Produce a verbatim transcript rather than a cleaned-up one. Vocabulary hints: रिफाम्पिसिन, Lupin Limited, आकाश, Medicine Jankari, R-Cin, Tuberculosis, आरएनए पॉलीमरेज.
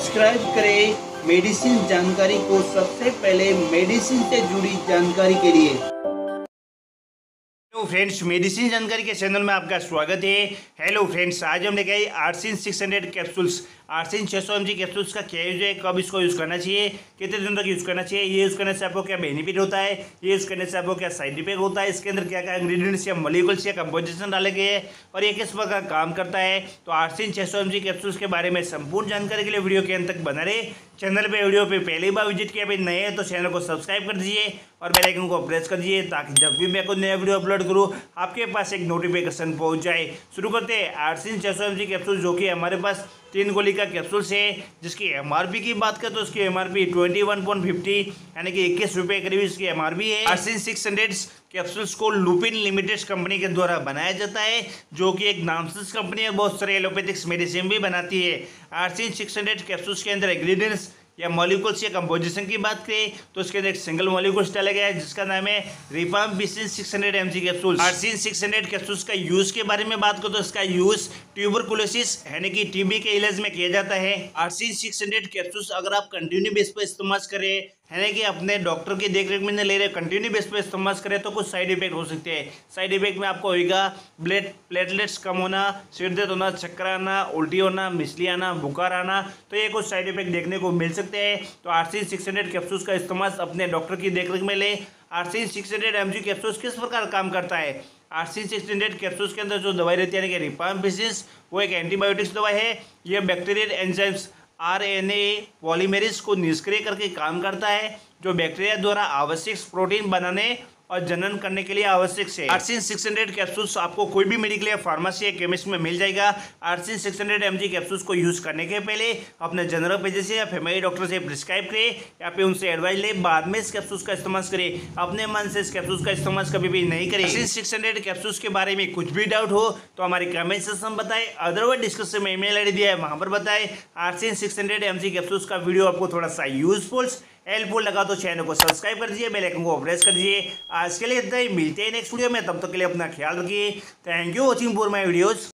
Subscribe करें medicine जानकारी को सबसे पहले मेडिसिन से जुड़ी जानकारी के लिए। हेलो फ्रेंड्स, मेडिसिन जानकारी के चैनल में आपका स्वागत है। हेलो फ्रेंड्स, आज हम लेके आए आर-सिन छह सौ कैप्सूल्स। आर-सिन छह सौ एमजी कैप्सूल्स का क्या यूज है, कब इसको यूज़ करना चाहिए, कितने दिन तक यूज़ करना चाहिए, ये यूज़ करने से आपको क्या बेनिफिट होता है, ये यूज़ करने से आपको क्या साइड इफेक्ट होता है, इसके अंदर क्या क्या इंग्रीडियंट्स या मॉलिक्यूल्स या कंपोजिशन डाले गए हैं और ये किस प्रकार काम करता है। तो आर-सिन छह सौ एमजी कैप्सूल्स के बारे में संपूर्ण जानकारी के लिए वीडियो के अंत तक बना रहे। चैनल पे वीडियो पे पहली बार विजिट किया नए हैं तो चैनल को सब्सक्राइब कर दीजिए और बेल आइकन को प्रेस कर दीजिए ताकि जब भी मैं कोई नया वीडियो अपलोड करूँ आपके पास एक नोटिफिकेशन पहुँच जाए। शुरू करते हैं आर-सिन छह सौ एमजी कैप्सूल, जो कि हमारे पास तीन गोली का कैप्सूल से जिसकी एमआरपी की बात करें तो उसकी एमआरपी इक्कीस पॉइंट पचास यानी कि इक्कीस रुपये करीब इसकी एमआरपी है। आर-सिन छह सौ कैप्सूल्स को लुपिन लिमिटेड कंपनी के द्वारा बनाया जाता है, जो कि एक नामसंस कंपनी है, बहुत सारे एलोपैथिक्स मेडिसिन भी बनाती है। आर-सिन छह सौ कैप्सूल्स के अंदर इंग्रीडियंट्स या मॉलिक्यूल्स या कंपोजिशन की बात करें तो इसके अंदर एक सिंगल मॉलिक्यूल्स डाला गया है जिसका नाम है रिफाम्पिसिन छह सौ एमजी कैप्सूल। आर-सिन छह सौ कैप्सूल्स का यूज़ के बारे में बात करें तो इसका यूज़ ट्यूबरकुलोसिस यानी कि टीबी के इलाज में किया जाता है। आर-सिन छह सौ कैप्सूल्स अगर आप कंटिन्यू बेस पर इस्तेमाल करें यानी कि अपने डॉक्टर की देखरेख में न ले रहे कंटिन्यू बेस पर इस्तेमाल करें तो कुछ साइड इफेक्ट हो सकते हैं। साइड इफेक्ट में आपको होगा ब्लड प्लेटलेट्स कम होना, सिर दर्द होना, चक्कर आना, उल्टी होना, मिसली आना, बुखार आना, तो ये कुछ साइड इफेक्ट देखने को मिल सकते हैं। तो आर-सिन छह सौ कैप्सूल्स का इस्तेमाल अपने डॉक्टर की देखरेख में लें। आर-सिन छह सौ एमजी कैप्सूल्स किस प्रकार काम करता है? आर-सिन छह सौ कैप्सूल्स के अंदर जो दवाई रहती है यानी कि रिफाम्पिसिन, वो एक एंटीबायोटिक्स दवाई है। यह बैक्टीरियल एंजाइम्स आरएनए पॉलीमरेज को निष्क्रिय करके काम करता है, जो बैक्टीरिया द्वारा आवश्यक प्रोटीन बनाने और जनन करने के लिए आवश्यक है। आर-सिन छह सौ कैप्सूल्स आपको कोई भी मेडिकल या फार्मेसी या केमिस्ट में मिल जाएगा। आर-सिन छह सौ एमजी कैप्सूल्स को यूज़ करने के पहले अपने जनरल फिजिशियन या फैमिली डॉक्टर से प्रिस्क्राइब करें या फिर उनसे एडवाइस लें, बाद में इस कैप्सूल्स का इस्तेमाल करें। अपने मन से इस कैप्सूल्स का इस्तेमाल कभी भी नहीं करें। आर-सिन छह सौ कैप्सूल्स के बारे में कुछ भी डाउट हो तो हमारे कमेंट सेक्शन में बताएं, अदरवाइज डिस्क्रिप्शन में ईमेल आईडी दिया है वहाँ पर बताएं। आर-सिन छह सौ एमजी कैप्सूल्स का वीडियो आपको थोड़ा सा यूजफुल हेल्पफुल लगा तो चैनल को सब्सक्राइब कर दीजिए, बेल आइकन को प्रेस कर दीजिए। आज के लिए इतना ही, मिलते हैं नेक्स्ट वीडियो में, तब तक के लिए अपना ख्याल रखिए। Thank you watching for my videos.